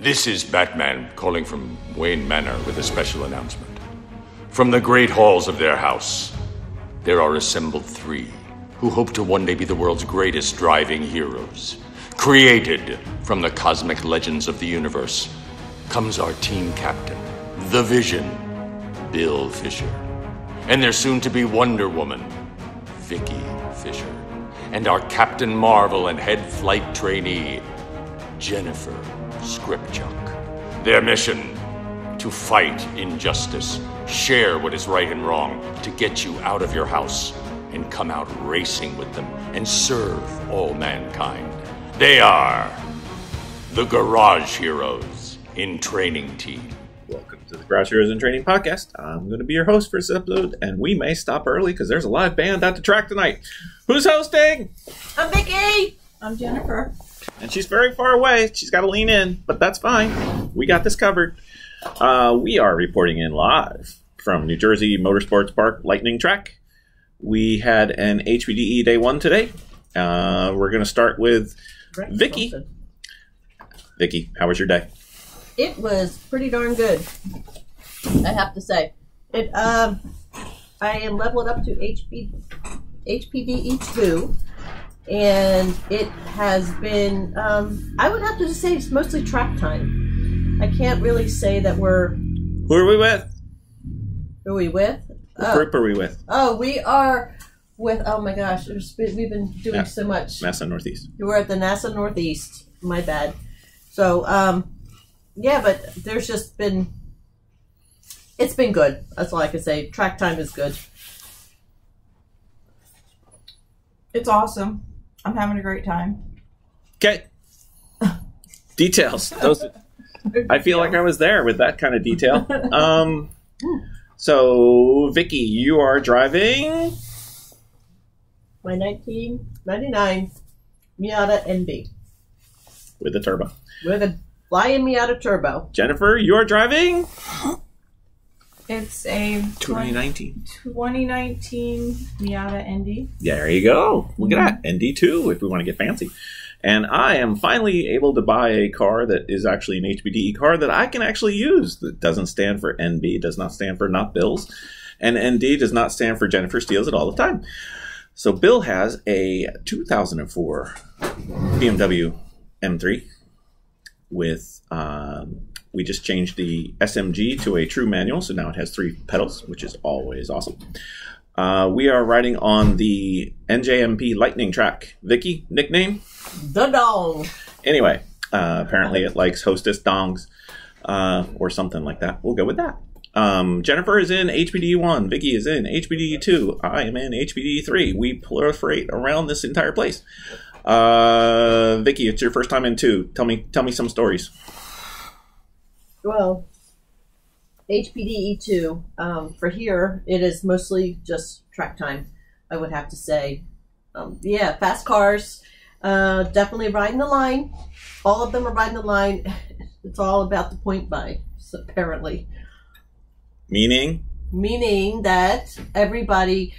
This is Batman calling from Wayne Manor with a special announcement. From the great halls of their house, there are assembled three who hope to one day be the world's greatest driving heroes. Created from the cosmic legends of the universe comes our team captain, the Vision, Bill Fisher, and their soon-to-be Wonder Woman, Vicky Fisher, and our Captain Marvel and head flight trainee, Jennifer Scripchunk. Their mission, to fight injustice, share what is right and wrong, to get you out of your house and come out racing with them and serve all mankind. They are the Garage Heroes in Training team. Welcome to the Garage Heroes in Training podcast. I'm going to be your host for this episode, and we may stop early because there's a live band at the track tonight. Who's hosting? I'm Vicky. I'm Jennifer. And she's very far away. She's got to lean in, but that's fine. We got this covered. We are reporting in live from New Jersey Motorsports Park Lightning Track. We had an HPDE Day 1 today. We're going to start with Vicky. Vicky, how was your day? It was pretty darn good, I have to say. I am leveled up to HPDE 2, and it has been, I would have to say it's mostly track time. I can't really say that we're... Who are we with? Who are we with? What group are we with? Oh, we are with... Oh, my gosh. We've been doing so much. NASA Northeast. We're at the NASA Northeast. My bad. So, yeah, but there's just been... It's been good. That's all I can say. Track time is good. It's awesome. I'm having a great time. Okay. Details. Those... I feel like I was there with that kind of detail. So, Vicky, you are driving my 1999 Miata ND with a turbo. With a Flyin' Miata turbo. Jennifer, you are driving. It's a 2019 Miata ND. There you go. Look at that, ND2. If we want to get fancy. And I am finally able to buy a car that is actually an HPDE car that I can actually use. That doesn't stand for NB, does not stand for Not Bill's, and ND does not stand for Jennifer Steals It All the Time. So Bill has a 2004 BMW M3 with, we just changed the SMG to a true manual, so now it has 3 pedals, which is always awesome. We are riding on the NJMP Lightning Track. Vicky, nickname? The Dong. Anyway, apparently it likes Hostess Dongs or something like that. We'll go with that. Jennifer is in HPDE 1. Vicky is in HPDE 2. I am in HPDE 3. We proliferate around this entire place. Vicky, it's your first time in 2. Tell me some stories. Well... HPDE 2, for here, it is mostly just track time, I would have to say. Yeah, fast cars, definitely riding the line. All of them are riding the line. It's all about the point buy, apparently. Meaning? Meaning that everybody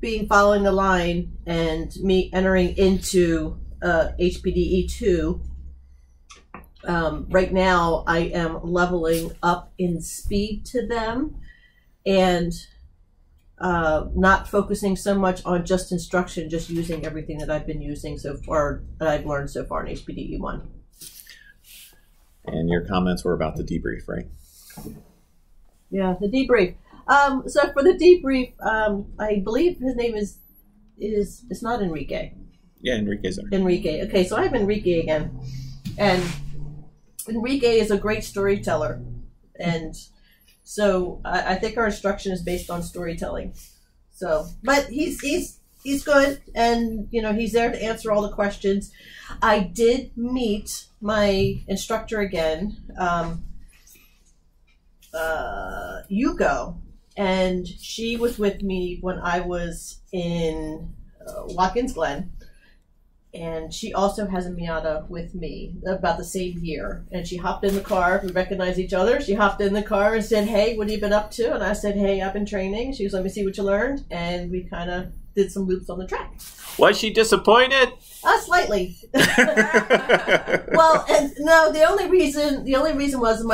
being following the line, and me entering into HPDE 2. Right now, I am leveling up in speed to them and not focusing so much on just instruction, just using everything that I've been using so far, that I've learned so far in HPDE 1. And your comments were about the debrief, right? Yeah, the debrief. So for the debrief, I believe his name is it's not Enrique. Yeah, Enrique's there. Enrique. Okay, so I have Enrique again. And Enrique is a great storyteller, and so I think our instruction is based on storytelling. So, but he's good, and you know he's there to answer all the questions. I did meet my instructor again, Yuko, and she was with me when I was in Watkins Glen. And she also has a Miata with me about the same year. And she hopped in the car. We recognized each other. She hopped in the car and said, "Hey, what have you been up to?" And I said, "Hey, I've been training." She was, "Let me see what you learned." And we kind of did some loops on the track. Was she disappointed? Slightly. Well, and no, the only reason was it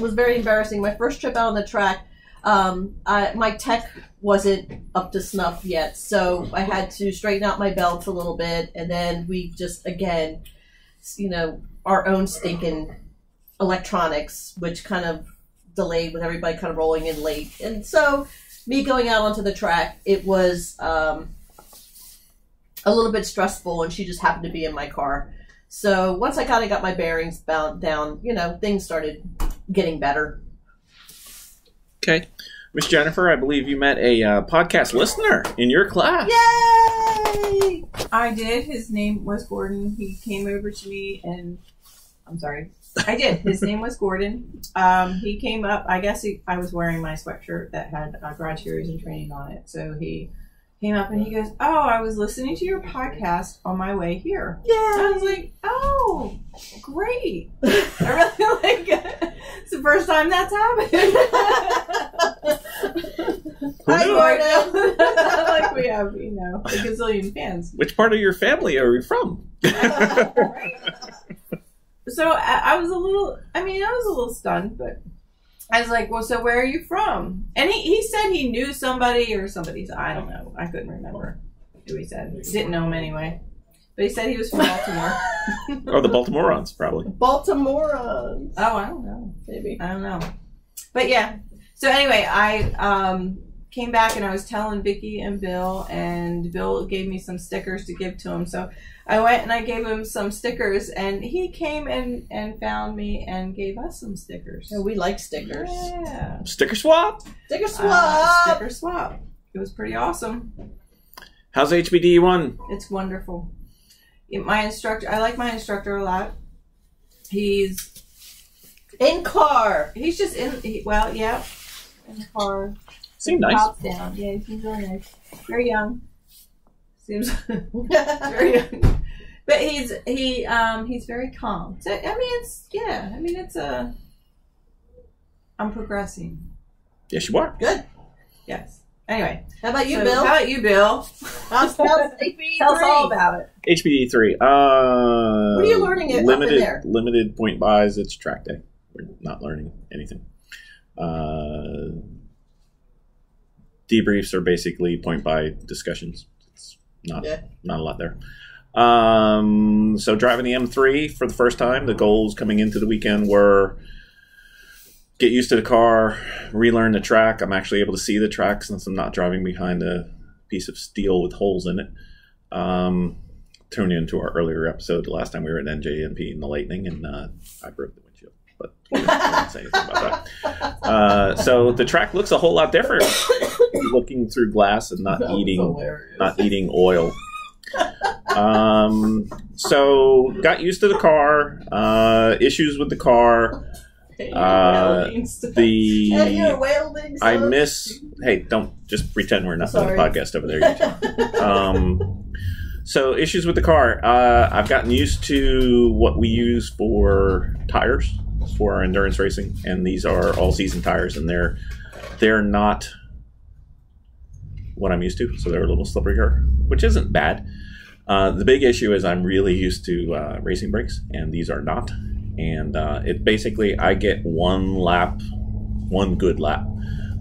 was very embarrassing. My first trip out on the track, my tech wasn't up to snuff yet, so I had to straighten out my belt a little bit, and then we just, again, you know, our own stinking electronics, which kind of delayed with everybody kind of rolling in late. And so me going out onto the track, it was a little bit stressful, and she just happened to be in my car. So once I kind of got my bearings down, you know, things started getting better. Okay. Miss Jennifer, I believe you met a podcast listener in your class. Yay! I did. His name was Gordon. He came over to me and... I'm sorry. I did. His name was Gordon. He came up. I guess I was wearing my sweatshirt that had Garage Heroes In Training on it. So he came up and he goes, "Oh, I was listening to your podcast on my way here." Yeah. I was like, "Oh, great." I really like it. It's the first time that's happened. Hi, Gordon. Like we have, you know, a gazillion fans. Which part of your family are you from? Right. So I was a little, I mean, I was a little stunned, but I was like, well, so where are you from? And he said he knew somebody or somebody's, I don't know. I couldn't remember who he said. Didn't know him anyway. But he said he was from Baltimore. Oh, the Baltimoreans, probably. Baltimoreans. Oh, I don't know. Maybe. I don't know. But yeah. So anyway, I came back and I was telling Vicki and Bill gave me some stickers to give to him. So I went and I gave him some stickers, and he came and found me and gave us some stickers. And we like stickers. Yeah. Sticker swap. Sticker swap. Sticker swap. It was pretty awesome. How's HPDE1? It's wonderful. My instructor, I like my instructor a lot. He's in car. He's just in, well, yeah, in car. Seems nice. Top down. Yeah, he seems really nice. Very young. Seems very young. But he's very calm. So I mean, it's, yeah. I mean, it's a. I'm progressing. Yes, you are. Good. Yes. Anyway, how about you, Bill? How about you, Bill? Tell us all about it. HPDE3. What are you learning? Limited point buys. It's track day. We're not learning anything. Debriefs are basically point buy discussions. It's not a lot there. So driving the M3 for the first time, the goals coming into the weekend were. Get used to the car, relearn the track. I'm actually able to see the track since I'm not driving behind a piece of steel with holes in it. Tune into our earlier episode. The last time we were at NJNP in the Lightning, and I broke the windshield. But I won't say anything about that. So the track looks a whole lot different. Looking through glass and not eating oil. So got used to the car. Issues with the car. Hey, don't just pretend we're not on the podcast over there. So issues with the car. I've gotten used to what we use for tires for our endurance racing, and these are all season tires, and they're not what I'm used to, so they're a little slipperier, which isn't bad. The big issue is I'm really used to racing brakes, and these are not. And it basically, I get one good lap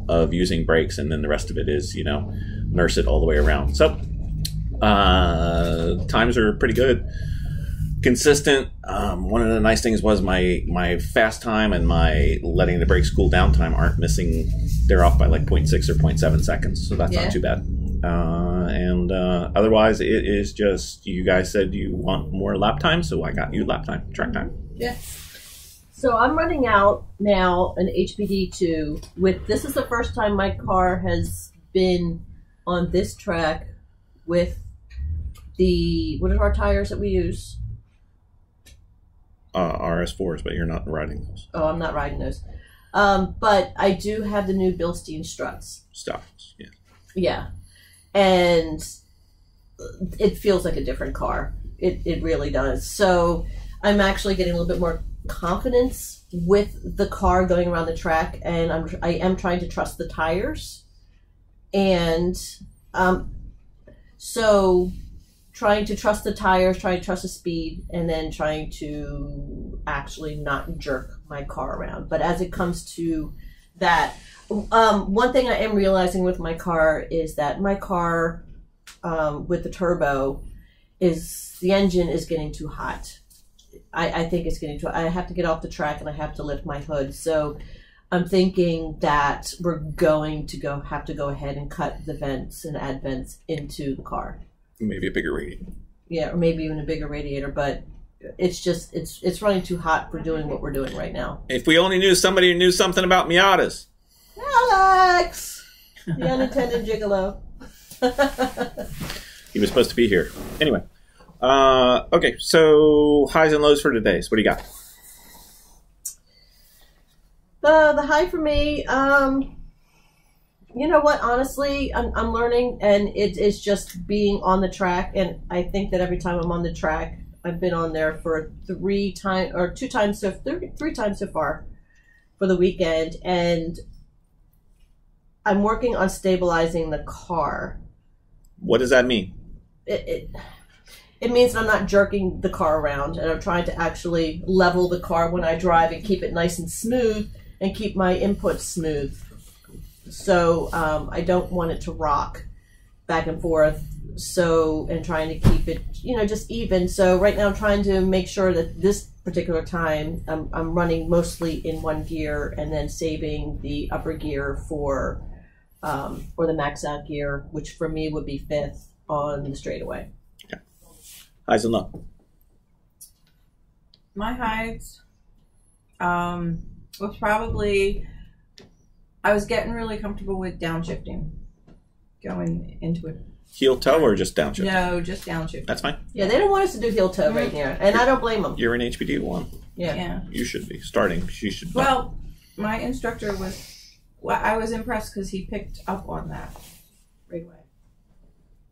of using brakes, and then the rest of it is, you know, nurse it all the way around. So times are pretty good, consistent. One of the nice things was my fast time and my letting the brakes cool down time aren't missing. They're off by like 0.6 or 0.7 seconds, so that's not too bad. And otherwise, it is just, you guys said you want more lap time, so I got you lap time, track time. Yes. So I'm running out now an HPDE2 with, this is the first time my car has been on this track with the, what are our tires that we use? RS4s, but you're not riding those. Oh, I'm not riding those. But I do have the new Bilstein struts. Stuff, yeah. Yeah. And it feels like a different car. It really does. So I'm actually getting a little bit more confidence with the car going around the track, and I am trying to trust the tires. And So trying to trust the tires, trying to trust the speed, and then trying to actually not jerk my car around. But as it comes to that, one thing I am realizing with my car is that my car with the turbo is, the engine is getting too hot. I think it's getting too, I have to get off the track and I have to lift my hood. So I'm thinking that we're going to have to go ahead and cut the vents and add vents into the car. Maybe a bigger radiator. Yeah, or maybe even a bigger radiator, but it's just, it's running too hot for doing what we're doing right now. If we only knew somebody who knew something about Miatas. Alex! The unintended gigolo. He was supposed to be here. Anyway. Okay, so highs and lows for today. So what do you got? The high for me, you know what, honestly, I'm learning, and it is just being on the track. And I think that every time I'm on the track, I've been on there for three times so far for the weekend, and I'm working on stabilizing the car. What does that mean? It means that I'm not jerking the car around, and I'm trying to actually level the car when I drive and keep it nice and smooth and keep my input smooth. So I don't want it to rock back and forth. So, and trying to keep it, you know, just even. So right now I'm trying to make sure that this particular time I'm running mostly in one gear and then saving the upper gear for, or the max out gear, which for me would be 5th on the straightaway. Highs and lows. My highs was probably, I was getting really comfortable with downshifting, going into it. Heel toe or just downshifting? No, just downshifting. That's fine. Yeah, they don't want us to do heel toe right now, and I don't blame them. You're in HPD 1. Yeah. You should be starting. She should. Well, my instructor was, well, I was impressed because he picked up on that right away,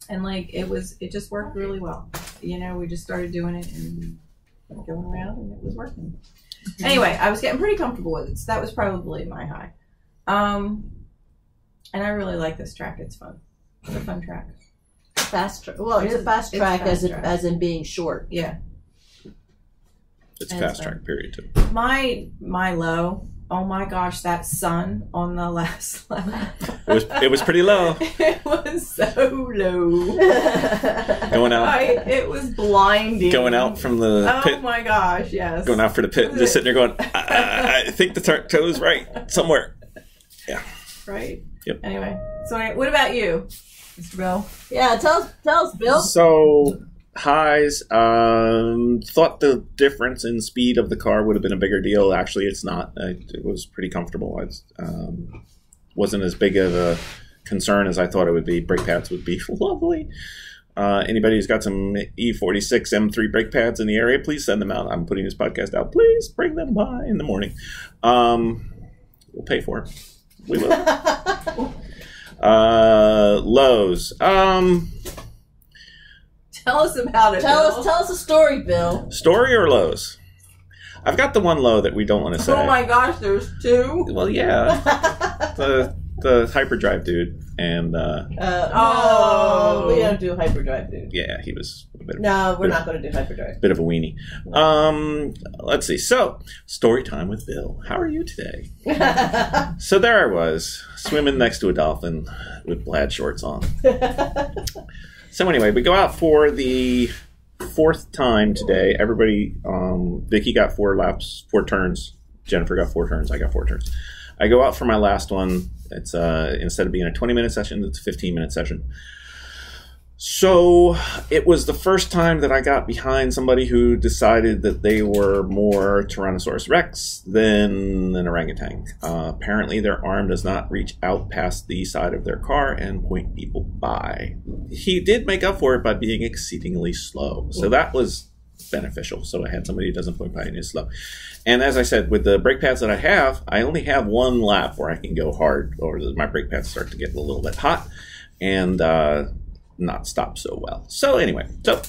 and like it just worked really well. You know, we just started doing it and going around, and it was working. Anyway, I was getting pretty comfortable with it, so that was probably my high. And I really like this track. It's fun. It's a fun track. Fast. Well, it's a fast track as in being short. Yeah. It's a fast track period too. My low. Oh my gosh, that sun on the last lap. It was pretty low. It was so low. Going out. It was blinding. Going out from the pit. Oh my gosh, yes. Going out for the pit and just sitting there going, I think the toe's right somewhere. Yeah. Right? Yep. Anyway, so what about you, Mr. Bill? Yeah, tell us, Bill. So highs, thought the difference in speed of the car would have been a bigger deal. Actually, it's not. It was pretty comfortable. It wasn't as big of a concern as I thought it would be. Brake pads would be lovely. Anybody who's got some E46 M3 brake pads in the area, please send them out. I'm putting this podcast out. Please bring them by in the morning. We'll pay for them. We will. Lows. Tell us about it. Tell us a story, Bill. Story or lows? I've got the one low that we don't want to say. Oh my gosh, there's two. Well, yeah, the hyperdrive dude and. We don't do hyperdrive dude. Yeah, he was a bit. We're not going to do hyperdrive. Bit of a weenie. Let's see. So, story time with Bill. How are you today? So there I was, swimming next to a dolphin with plaid shorts on. So anyway, we go out for the 4th time today. Everybody, Vicky got 4 laps, 4 turns. Jennifer got 4 turns. I got 4 turns. I go out for my last one. It's instead of being a 20-minute session, it's a 15-minute session. So it was the first time that I got behind somebody who decided that they were more Tyrannosaurus Rex than an orangutan. Apparently their arm does not reach out past the side of their car and point people by. He did make up for it by being exceedingly slow. So that was beneficial. So I had somebody who doesn't point by and is slow. And as I said, with the brake pads that I have, I only have 1 lap where I can go hard, or my brake pads start to get a little bit hot. And not stop so well. So anyway, so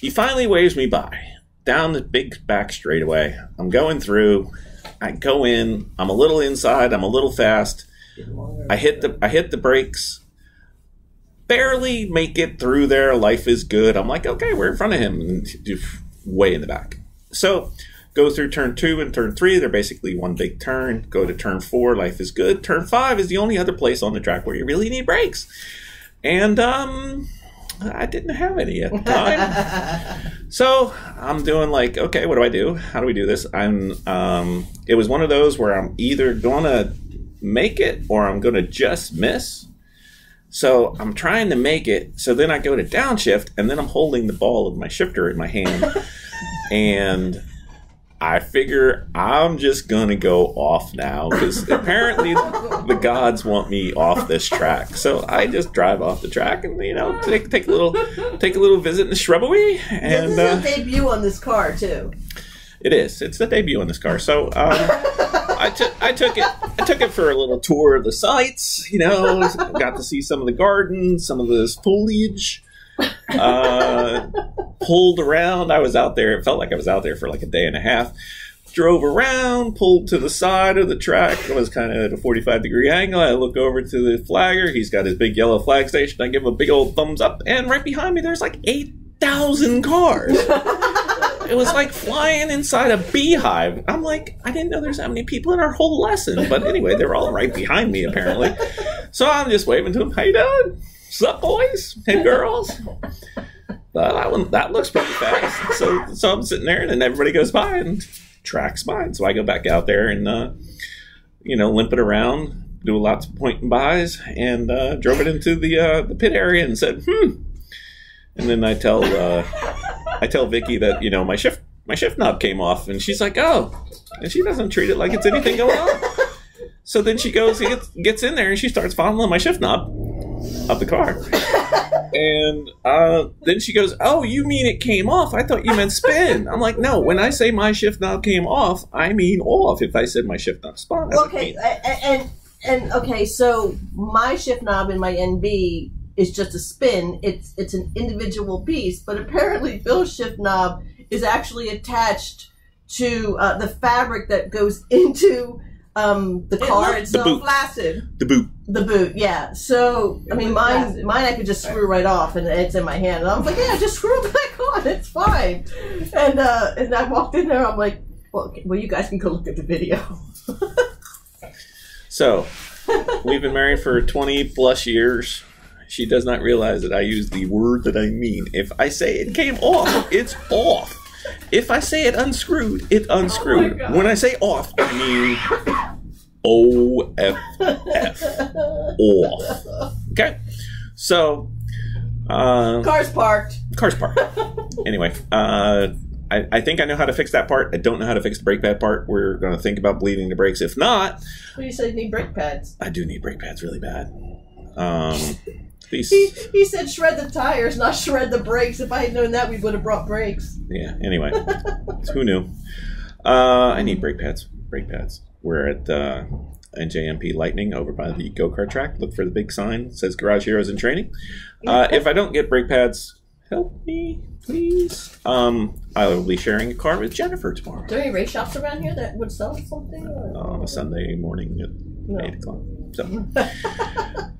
he finally waves me by down the big back straightaway. I'm going through. I go in. I'm a little inside. I'm a little fast. I hit the brakes. barely make it through there. Life is good. I'm like, okay, we're in front of him. And way in the back. So go through turn 2 and turn 3. They're basically one big turn. Go to turn 4. Life is good. Turn 5 is the only other place on the track where you really need brakes. And I didn't have any at the time. So I'm doing like, okay, what do I do? How do we do this? I'm it was one of those where I'm either going to make it or I'm going to just miss. So I'm trying to make it. So then I go to downshift, and then I'm holding the ball of my shifter in my hand. And I figure I'm just going to go off now because apparently the gods want me off this track. So I just drive off the track and, you know, take a little visit in the shrubbery. And this is the debut on this car, too. It is. It's the debut on this car. So I took it for a little tour of the sights, you know, got to see some of the gardens, some of this foliage. Pulled around. I was out there. It felt like I was out there for like a day and a half. Drove around, pulled to the side of the track. It was kind of at a 45-degree angle. I look over to the flagger. He's got his big yellow flag station. I give him a big old thumbs up. And right behind me, there's like 8,000 cars. It was like flying inside a beehive. I'm like, I didn't know there's that many people in our whole lesson. But anyway, they were all right behind me, apparently. So I'm just waving to him. How you doing? What's up, boys and girls? But that looks pretty fast. So I'm sitting there, and then everybody goes by, and track's mine. So I go back out there and, you know, limp it around, do lots of point and buys, and drove it into the pit area and said, And then I tell Vicky that, you know, my shift knob came off, and she's like, oh. And she doesn't treat it like it's anything going on. So then she goes, gets in there, and she starts fondling my shift knob of the car. And then she goes, oh, you mean it came off? I thought you meant spin. I'm like, no, when I say my shift knob came off, I mean off. If I said my shift knob spun, okay, and okay, so my shift knob in my NB is just a spin. It's an individual piece, but apparently Phil's shift knob is actually attached to the fabric that goes into the car itself, flaccid. The boot, yeah. So, I mean, mine I could just screw right off, and it's in my hand. And I was like, yeah, just screw it back on. It's fine. And I walked in there. I'm like, well, you guys can go look at the video. So, we've been married for 20-plus years. She does not realize that I use the word that I mean. If I say it came off, it's off. If I say it unscrewed, it unscrewed. Oh, when I say off, I mean O-F-F. Off. Okay? So... car's parked. Car's parked. Anyway, I think I know how to fix that part. I don't know how to fix the brake pad part. We're going to think about bleeding the brakes. If not... Well, you said you need brake pads. I do need brake pads really bad. He said shred the tires, not shred the brakes. If I had known that, we would have brought brakes. Yeah, anyway. Who knew? I need brake pads. Brake pads. We're at NJMP Lightning over by the go-kart track. Look for the big sign. It says Garage Heroes In Training. If I don't get brake pads, help me, please. I will be sharing a car with Jennifer tomorrow. Are there any race shops around here that would sell something? On a Sunday morning at 8 o'clock. So,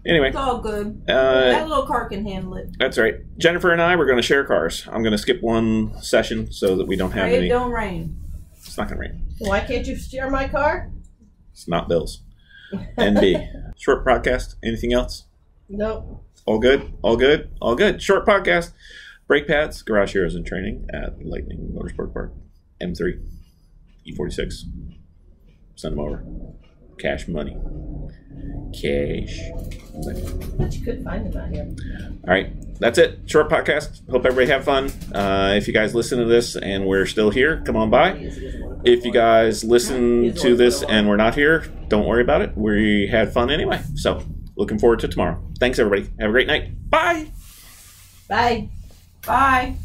anyway. It's all good. That little car can handle it. That's right. Jennifer and I, we're going to share cars. I'm going to skip one session so that we don't have any. It don't rain. It's not going to rain. Why can't you share my car? It's not Bill's. NB. Short podcast. Anything else? Nope. All good? All good? All good. Short podcast. Brake pads. Garage Heroes In Training at Lightning Motorsports Park. M3. E46. Send them over. Cash money. Cash. But you could find it out here. All right. That's it. Short podcast. Hope everybody have fun. If you guys listen to this and we're still here, come on by. If you guys listen to this and we're not here, don't worry about it. We had fun anyway. So looking forward to tomorrow. Thanks, everybody. Have a great night. Bye. Bye. Bye.